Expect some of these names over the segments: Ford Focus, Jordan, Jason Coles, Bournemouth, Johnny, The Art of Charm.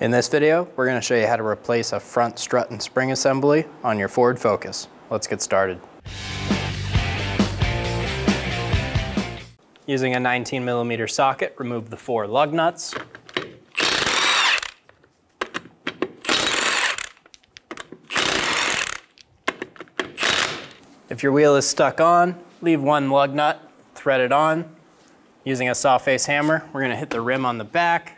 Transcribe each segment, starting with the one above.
In this video, we're going to show you how to replace a front strut and spring assembly on your Ford Focus. Let's get started. Using a 19mm socket, remove the 4 lug nuts. If your wheel is stuck on, leave 1 lug nut, thread it on. Using a saw face hammer, we're going to hit the rim on the back.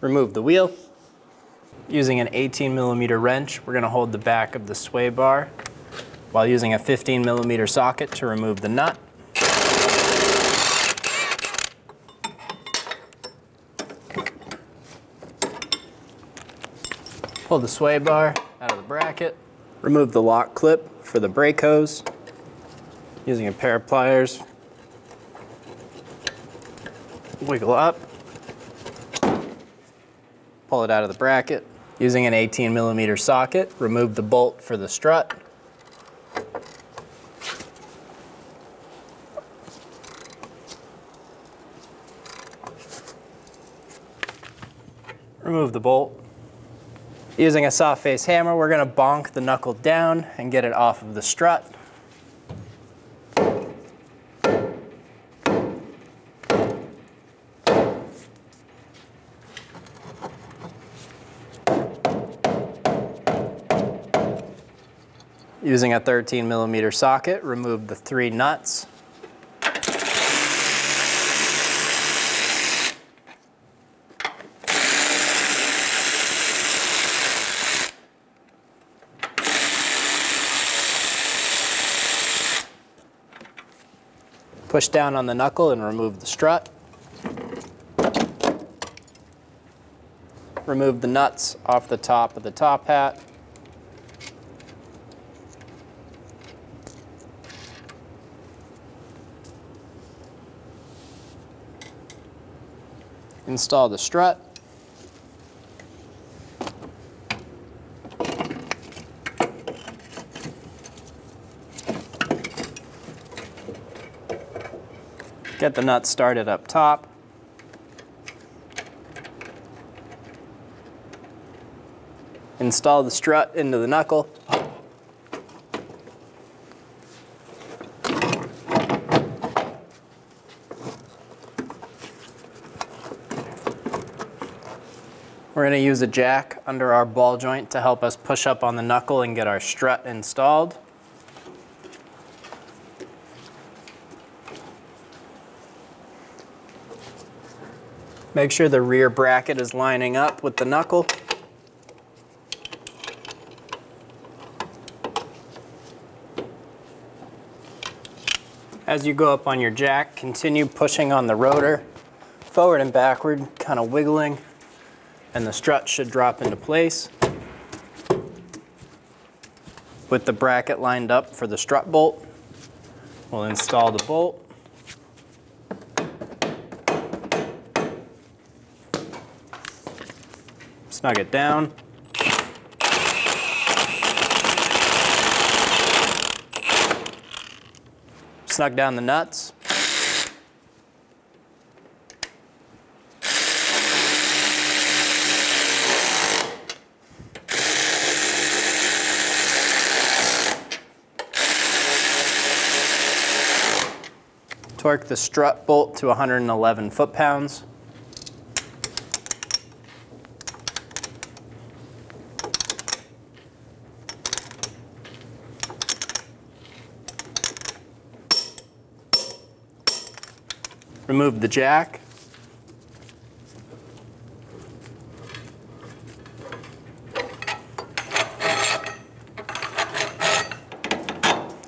Remove the wheel. Using an 18mm wrench, we're going to hold the back of the sway bar while using a 15mm socket to remove the nut. Pull the sway bar out of the bracket. Remove the lock clip for the brake hose. Using a pair of pliers, wiggle up. Pull it out of the bracket. Using an 18mm socket, remove the bolt for the strut. Remove the bolt. Using a soft face hammer, we're going to bonk the knuckle down and get it off of the strut. Using a 13mm socket, remove the 3 nuts. Push down on the knuckle and remove the strut. Remove the nuts off the top of the top hat. Install the strut. Get the nut started up top. Install the strut into the knuckle. We're going to use a jack under our ball joint to help us push up on the knuckle and get our strut installed. Make sure the rear bracket is lining up with the knuckle. As you go up on your jack, continue pushing on the rotor, forward and backward, kind of wiggling, and the strut should drop into place with the bracket lined up for the strut bolt. We'll install the bolt. Snug it down. Snug down the nuts. Torque the strut bolt to 111 foot-pounds. Remove the jack.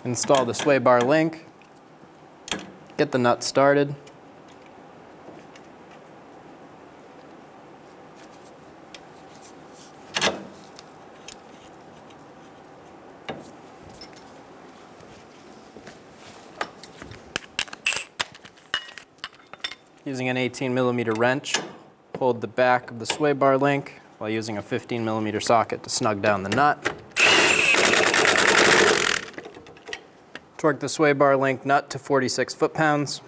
Install the sway bar link. Get the nut started. Using an 18mm wrench, hold the back of the sway bar link while using a 15mm socket to snug down the nut. Torque the sway bar link nut to 46 foot-pounds.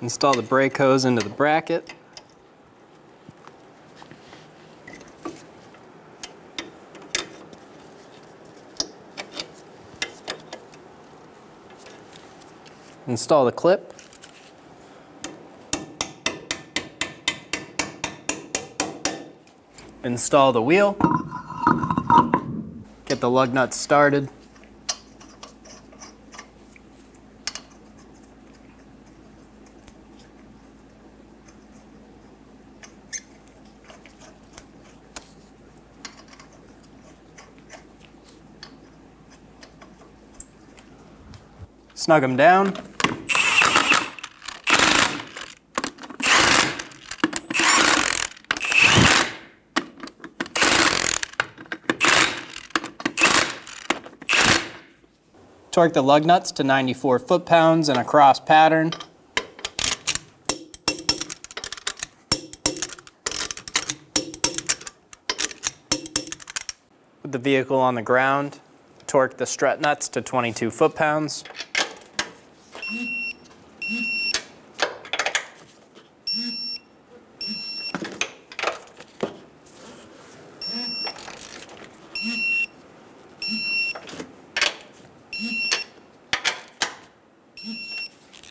Install the brake hose into the bracket. Install the clip. Install the wheel. Get the lug nuts started. Snug them down. Torque the lug nuts to 94 foot-pounds in a cross pattern. With the vehicle on the ground, torque the strut nuts to 22 foot-pounds.